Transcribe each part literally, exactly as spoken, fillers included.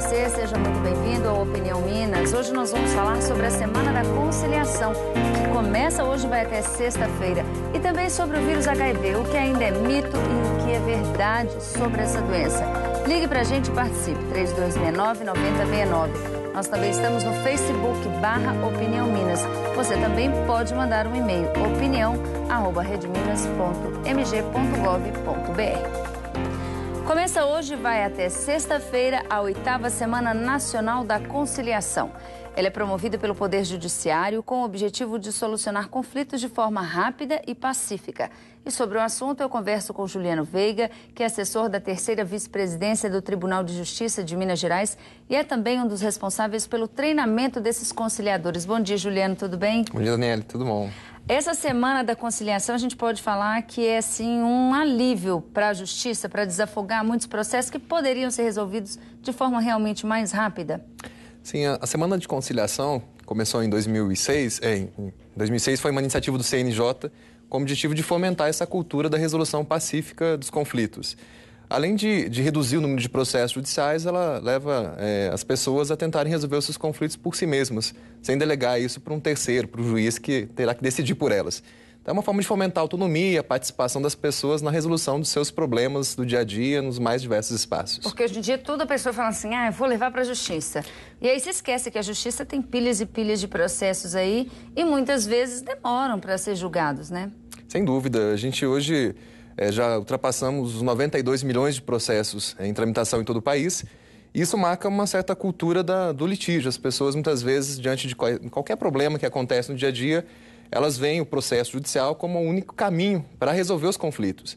você, seja muito bem-vindo ao Opinião Minas. Hoje nós vamos falar sobre a Semana da Conciliação, que começa hoje e vai até sexta-feira. E também sobre o vírus H I V, o que ainda é mito e o que é verdade sobre essa doença. Ligue pra gente e participe, três dois seis nove, nove zero seis nove. Nós também estamos no Facebook barra Opinião Minas. Você também pode mandar um e-mail, opinião arroba redminas ponto m g ponto gov ponto b r. Começa hoje e vai até sexta-feira a oitava Semana Nacional da Conciliação. Ela é promovida pelo Poder Judiciário com o objetivo de solucionar conflitos de forma rápida e pacífica. E sobre o assunto eu converso com Juliano Veiga, que é assessor da terceira vice-presidência do Tribunal de Justiça de Minas Gerais e é também um dos responsáveis pelo treinamento desses conciliadores. Bom dia, Juliano, tudo bem? Bom dia, Daniela, tudo bom? Essa Semana da Conciliação a gente pode falar que é, sim, um alívio para a Justiça, para desafogar muitos processos que poderiam ser resolvidos de forma realmente mais rápida? Sim, a Semana de Conciliação começou em dois mil e seis, é, em dois mil e seis foi uma iniciativa do C N J com o objetivo de fomentar essa cultura da resolução pacífica dos conflitos. Além de, de reduzir o número de processos judiciais, ela leva é, as pessoas a tentarem resolver os seus conflitos por si mesmas, sem delegar isso para um terceiro, para o juiz que terá que decidir por elas. Então é uma forma de fomentar a autonomia, a participação das pessoas na resolução dos seus problemas do dia a dia, nos mais diversos espaços. Porque hoje em dia toda pessoa fala assim, ah, eu vou levar para a justiça. E aí se esquece que a justiça tem pilhas e pilhas de processos aí e muitas vezes demoram para ser julgados, né? Sem dúvida. A gente hoje é, já ultrapassamos os noventa e dois milhões de processos em tramitação em todo o país. Isso marca uma certa cultura da, do litígio. As pessoas muitas vezes, diante de qual, qualquer problema que acontece no dia a dia, elas veem o processo judicial como o único caminho para resolver os conflitos.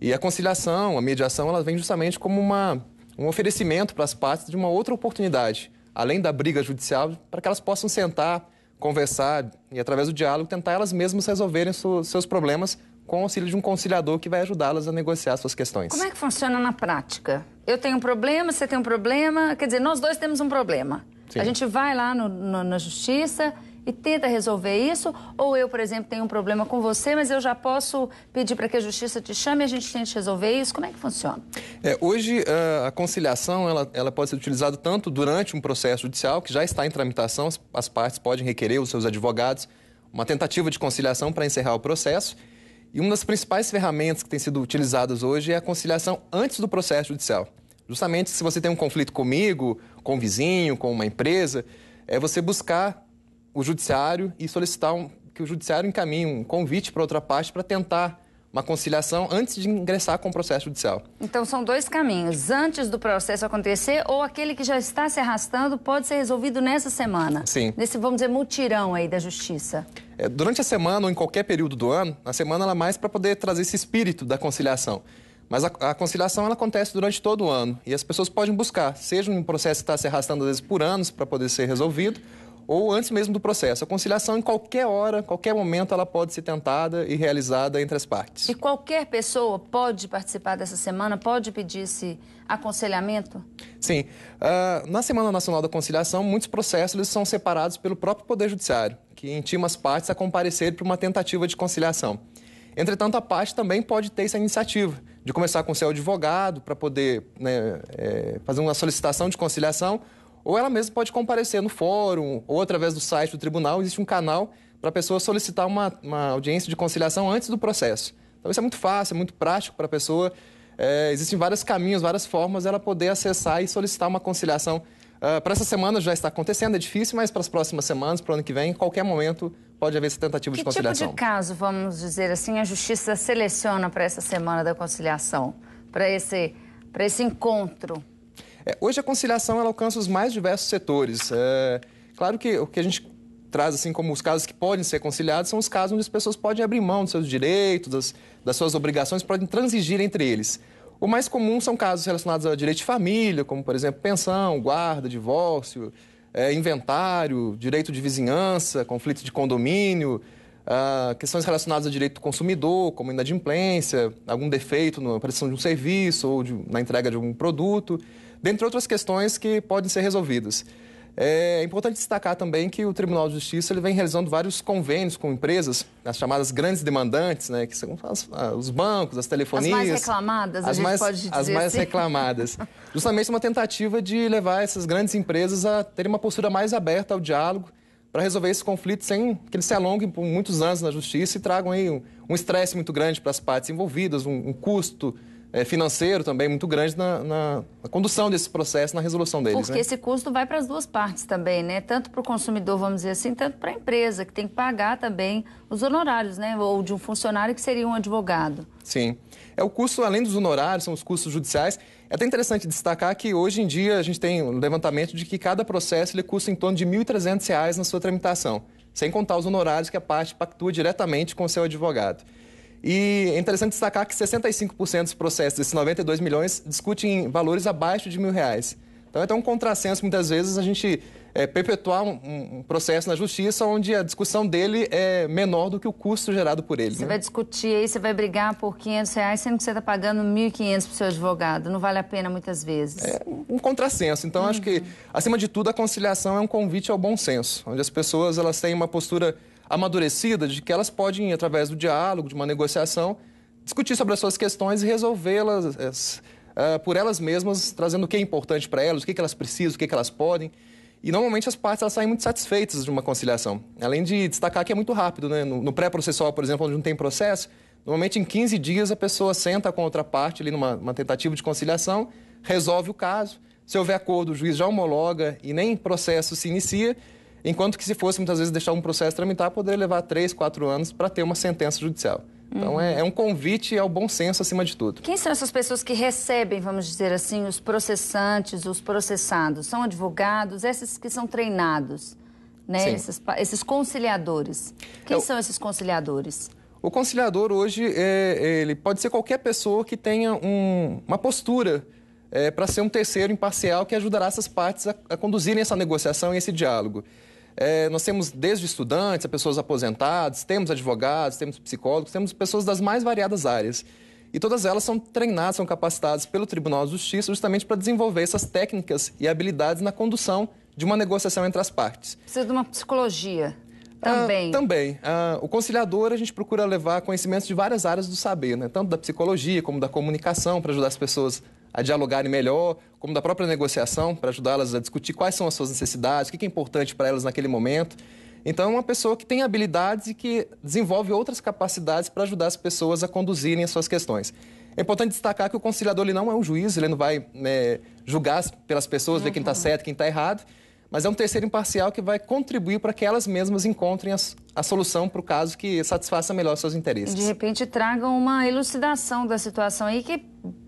E a conciliação, a mediação, ela vem justamente como uma, um oferecimento para as partes de uma outra oportunidade, além da briga judicial, para que elas possam sentar, conversar e, através do diálogo, tentar elas mesmas resolverem so, seus problemas com o auxílio de um conciliador que vai ajudá-las a negociar suas questões. Como é que funciona na prática? Eu tenho um problema, você tem um problema, quer dizer, nós dois temos um problema. Sim. A gente vai lá no, no, na justiça e tenta resolver isso, ou eu, por exemplo, tenho um problema com você, mas eu já posso pedir para que a justiça te chame e a gente tente resolver isso? Como é que funciona? É, hoje, a conciliação ela, ela pode ser utilizada tanto durante um processo judicial, que já está em tramitação, as partes podem requerer, os seus advogados, uma tentativa de conciliação para encerrar o processo. E uma das principais ferramentas que tem sido utilizadas hoje é a conciliação antes do processo judicial. Justamente, se você tem um conflito comigo, com um vizinho, com uma empresa, é você buscar o judiciário e solicitar um, que o judiciário encaminhe um convite para outra parte para tentar uma conciliação antes de ingressar com o processo judicial. Então, são dois caminhos. Antes do processo acontecer ou aquele que já está se arrastando pode ser resolvido nessa semana? Sim. Nesse, vamos dizer, mutirão aí da justiça. É, durante a semana ou em qualquer período do ano, a semana ela é mais para poder trazer esse espírito da conciliação. Mas a, a conciliação ela acontece durante todo o ano e as pessoas podem buscar, seja um processo que está se arrastando às vezes por anos para poder ser resolvido, ou antes mesmo do processo. A conciliação, em qualquer hora, qualquer momento, ela pode ser tentada e realizada entre as partes. E qualquer pessoa pode participar dessa semana, pode pedir esse aconselhamento? Sim. Uh, na Semana Nacional da Conciliação, muitos processos eles são separados pelo próprio Poder Judiciário, que intima as partes a comparecerem para uma tentativa de conciliação. Entretanto, a parte também pode ter essa iniciativa de começar com o seu advogado para poder né, é, fazer uma solicitação de conciliação, ou ela mesma pode comparecer no fórum ou através do site do tribunal. Existe um canal para a pessoa solicitar uma, uma audiência de conciliação antes do processo. Então, isso é muito fácil, é muito prático para a pessoa. É, existem vários caminhos, várias formas ela poder acessar e solicitar uma conciliação. Uh, para essa semana já está acontecendo, é difícil, mas para as próximas semanas, para o ano que vem, em qualquer momento pode haver essa tentativa de conciliação. Que tipo de caso, vamos dizer assim, a Justiça seleciona para essa semana da conciliação, para esse, para esse encontro? É, hoje a conciliação ela alcança os mais diversos setores. É, claro que o que a gente traz assim como os casos que podem ser conciliados são os casos onde as pessoas podem abrir mão dos seus direitos, das, das suas obrigações, podem transigir entre eles. O mais comum são casos relacionados ao direito de família, como, por exemplo, pensão, guarda, divórcio, é, inventário, direito de vizinhança, conflito de condomínio, ah, questões relacionadas ao direito do consumidor, como inadimplência, algum defeito na prestação de um serviço ou de, na entrega de algum produto, dentre outras questões que podem ser resolvidas. É importante destacar também que o Tribunal de Justiça ele vem realizando vários convênios com empresas, as chamadas grandes demandantes, né, que são as, os bancos, as telefonias... As mais reclamadas, as a gente mais, pode dizer As mais assim. reclamadas. Justamente uma tentativa de levar essas grandes empresas a terem uma postura mais aberta ao diálogo para resolver esse conflito sem que eles se alonguem por muitos anos na justiça e tragam aí um estresse um muito grande para as partes envolvidas, um, um custo... financeiro também muito grande na, na, na condução desse processo, na resolução deles. Porque né? esse custo vai para as duas partes também, né? Tanto para o consumidor, vamos dizer assim, tanto para a empresa, que tem que pagar também os honorários, né? Ou de um funcionário que seria um advogado. Sim. É o custo, além dos honorários, são os custos judiciais. É até interessante destacar que hoje em dia a gente tem um levantamento de que cada processo ele custa em torno de mil e trezentos reais na sua tramitação, sem contar os honorários que a parte pactua diretamente com o seu advogado. E é interessante destacar que sessenta e cinco por cento dos processos, desses noventa e dois milhões, discutem valores abaixo de mil reais. Então, é até um contrassenso, muitas vezes, a gente é, perpetuar um, um processo na justiça onde a discussão dele é menor do que o custo gerado por ele. Você né? vai discutir aí, você vai brigar por quinhentos reais, sendo que você está pagando mil e quinhentos para o seu advogado. Não vale a pena, muitas vezes. É um contrassenso. Então, uhum. acho que, acima de tudo, a conciliação é um convite ao bom senso, onde as pessoas elas têm uma postura... amadurecida, de que elas podem, através do diálogo, de uma negociação, discutir sobre as suas questões e resolvê-las uh, por elas mesmas, trazendo o que é importante para elas, o que, que elas precisam, o que, que elas podem. E, normalmente, as partes elas saem muito satisfeitas de uma conciliação. Além de destacar que é muito rápido, né? No, no pré-processual, por exemplo, onde não tem processo, normalmente, em quinze dias, a pessoa senta com a outra parte, ali numa uma tentativa de conciliação, resolve o caso. Se houver acordo, o juiz já homologa e nem processo se inicia. Enquanto que se fosse, muitas vezes, deixar um processo tramitar, poderia levar três, quatro anos para ter uma sentença judicial. Então, uhum. é, é um convite ao bom senso, acima de tudo. Quem são essas pessoas que recebem, vamos dizer assim, os processantes, os processados? São advogados, esses que são treinados, né? Esses, esses conciliadores. Quem é, são esses conciliadores? O conciliador, hoje, é, ele pode ser qualquer pessoa que tenha um, uma postura é, para ser um terceiro imparcial que ajudará essas partes a, a conduzirem essa negociação e esse diálogo. É, nós temos desde estudantes a pessoas aposentadas, temos advogados, temos psicólogos, temos pessoas das mais variadas áreas. E todas elas são treinadas, são capacitadas pelo Tribunal de Justiça justamente para desenvolver essas técnicas e habilidades na condução de uma negociação entre as partes. Precisa de uma psicologia também. Ah, também. Ah, o conciliador, a gente procura levar conhecimentos de várias áreas do saber, né? Tanto da psicologia como da comunicação, para ajudar as pessoas a dialogarem melhor, como da própria negociação, para ajudá-las a discutir quais são as suas necessidades, o que é importante para elas naquele momento. Então, uma pessoa que tem habilidades e que desenvolve outras capacidades para ajudar as pessoas a conduzirem as suas questões. É importante destacar que o conciliador ele não é um juiz, ele não vai né, julgar pelas pessoas, uhum. ver quem está certo, quem está errado, mas é um terceiro imparcial que vai contribuir para que elas mesmas encontrem a, a solução para o caso que satisfaça melhor seus interesses. De repente, tragam uma elucidação da situação aí que,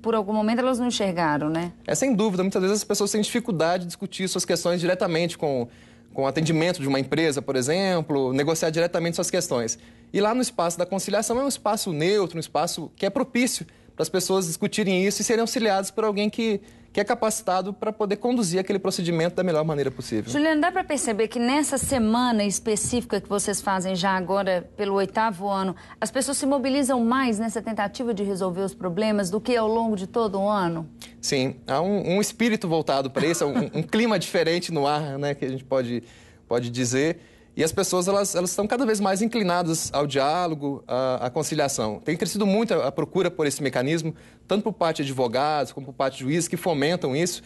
por algum momento, elas não enxergaram, né? É, sem dúvida. Muitas vezes as pessoas têm dificuldade de discutir suas questões diretamente com o atendimento de uma empresa, por exemplo, negociar diretamente suas questões. E lá no espaço da conciliação é um espaço neutro, um espaço que é propício para as pessoas discutirem isso e serem auxiliadas por alguém que... que é capacitado para poder conduzir aquele procedimento da melhor maneira possível. Juliano, dá para perceber que nessa semana específica que vocês fazem já agora, pelo oitavo ano, as pessoas se mobilizam mais nessa tentativa de resolver os problemas do que ao longo de todo o ano? Sim, há um, um espírito voltado para isso, um, um clima diferente no ar, né, que a gente pode, pode dizer. E as pessoas elas, elas estão cada vez mais inclinadas ao diálogo, à, à conciliação. Tem crescido muito a, a procura por esse mecanismo, tanto por parte de advogados como por parte de juízes que fomentam isso.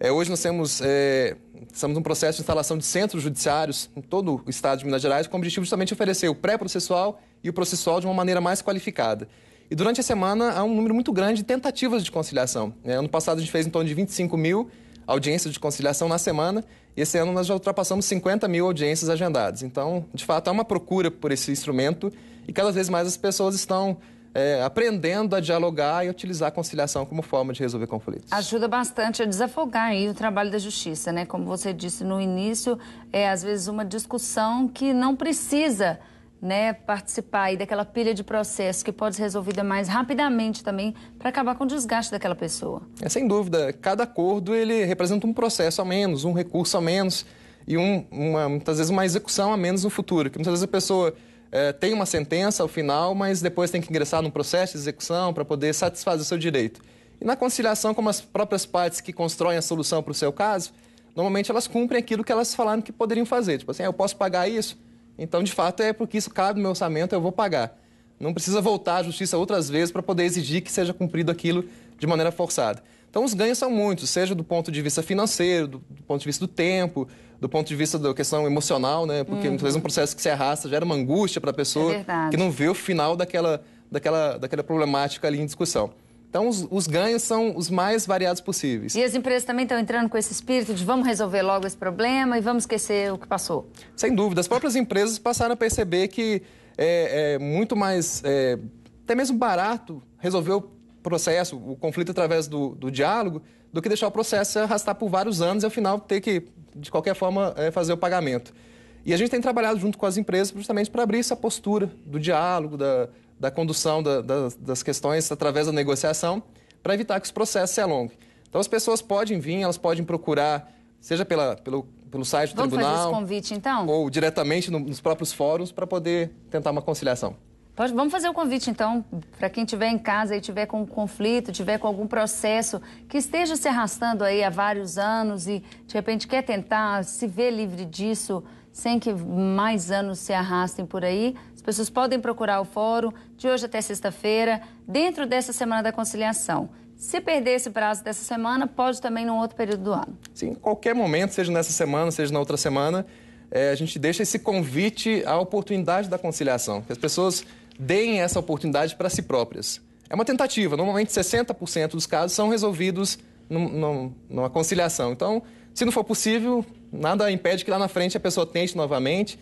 É, hoje nós temos é, estamos num processo de instalação de centros judiciários em todo o estado de Minas Gerais, com o objetivo justamente de oferecer o pré-processual e o processual de uma maneira mais qualificada. E durante a semana há um número muito grande de tentativas de conciliação. É, ano passado a gente fez em torno de vinte e cinco mil audiências de conciliação na semana. Esse ano nós já ultrapassamos cinquenta mil audiências agendadas. Então, de fato, há uma procura por esse instrumento e cada vez mais as pessoas estão é, aprendendo a dialogar e utilizar a conciliação como forma de resolver conflitos. Ajuda bastante a desafogar aí o trabalho da justiça, né? Como você disse no início, é às vezes uma discussão que não precisa... Né, participar aí daquela pilha de processo que pode ser resolvida mais rapidamente também para acabar com o desgaste daquela pessoa. É, sem dúvida, cada acordo ele representa um processo a menos, um recurso a menos e um, uma, muitas vezes uma execução a menos no futuro, que muitas vezes a pessoa é, tem uma sentença ao final, mas depois tem que ingressar num processo de execução para poder satisfazer o seu direito. E na conciliação, como as próprias partes que constroem a solução para o seu caso, normalmente elas cumprem aquilo que elas falaram que poderiam fazer. Tipo assim, ah, eu posso pagar isso? Então, de fato, é porque isso cabe no meu orçamento, eu vou pagar. Não precisa voltar à justiça outras vezes para poder exigir que seja cumprido aquilo de maneira forçada. Então, os ganhos são muitos, seja do ponto de vista financeiro, do, do ponto de vista do tempo, do ponto de vista da questão emocional, né? Porque, muitas vezes, um processo que se arrasta gera uma angústia para a pessoa que não vê o final daquela, daquela, daquela problemática ali em discussão. Então, os, os ganhos são os mais variados possíveis. E as empresas também estão entrando com esse espírito de vamos resolver logo esse problema e vamos esquecer o que passou? Sem dúvida. As próprias empresas passaram a perceber que é, é muito mais, é, até mesmo barato, resolver o processo, o conflito através do, do diálogo, do que deixar o processo se arrastar por vários anos e, ao final, ter que, de qualquer forma, é, fazer o pagamento. E a gente tem trabalhado junto com as empresas justamente para abrir essa postura do diálogo, da... da condução da, da, das questões através da negociação, para evitar que os processos se alonguem. Então, as pessoas podem vir, elas podem procurar, seja pela, pelo, pelo site do Vamos tribunal... Vamos fazer esse convite, então? Ou diretamente no, nos próprios fóruns, para poder tentar uma conciliação. Pode, vamos fazer o convite, então, para quem estiver em casa e estiver com um conflito, estiver com algum processo que esteja se arrastando aí há vários anos e, de repente, quer tentar se ver livre disso, sem que mais anos se arrastem por aí. As pessoas podem procurar o fórum de hoje até sexta-feira, dentro dessa Semana da Conciliação. Se perder esse prazo dessa semana, pode também num outro período do ano. Sim, em qualquer momento, seja nessa semana, seja na outra semana, é, a gente deixa esse convite à oportunidade da conciliação, que as pessoas deem essa oportunidade para si próprias. É uma tentativa, normalmente sessenta por cento dos casos são resolvidos num, num, numa conciliação. Então, se não for possível, nada impede que lá na frente a pessoa tente novamente,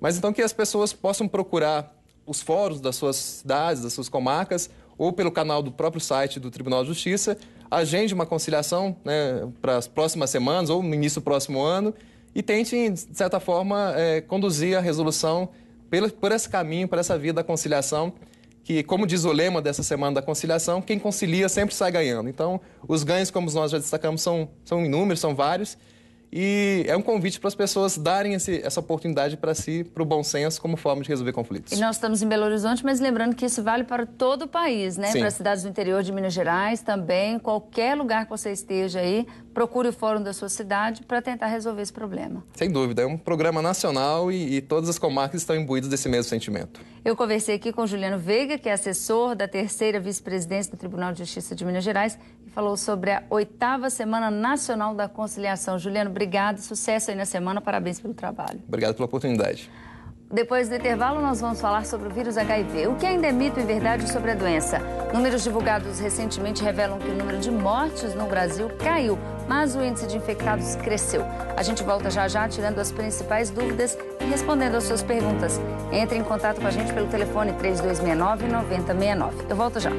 mas então que as pessoas possam procurar os fóruns das suas cidades, das suas comarcas, ou pelo canal do próprio site do Tribunal de Justiça, agende uma conciliação, né, para as próximas semanas ou no início do próximo ano e tentem, de certa forma, é, conduzir a resolução por esse caminho, por essa via da conciliação, que, como diz o lema dessa Semana da Conciliação, quem concilia sempre sai ganhando. Então, os ganhos, como nós já destacamos, são, são inúmeros, são vários, e é um convite para as pessoas darem esse, essa oportunidade para si, para o bom senso, como forma de resolver conflitos. E nós estamos em Belo Horizonte, mas lembrando que isso vale para todo o país, né? Para as cidades do interior de Minas Gerais também, qualquer lugar que você esteja aí, procure o fórum da sua cidade para tentar resolver esse problema. Sem dúvida, é um programa nacional e, e todas as comarcas estão imbuídas desse mesmo sentimento. Eu conversei aqui com o Juliano Veiga, que é assessor da terceira vice-presidência do Tribunal de Justiça de Minas Gerais, e falou sobre a oitava Semana Nacional da Conciliação. Juliano, obrigado, sucesso aí na semana, parabéns pelo trabalho. Obrigado pela oportunidade. Depois do intervalo, nós vamos falar sobre o vírus agá i vê. O que ainda é mito e verdade sobre a doença? Números divulgados recentemente revelam que o número de mortes no Brasil caiu, mas o índice de infectados cresceu. A gente volta já já, tirando as principais dúvidas e respondendo às suas perguntas. Entre em contato com a gente pelo telefone três dois seis nove, nove zero seis nove. Eu volto já.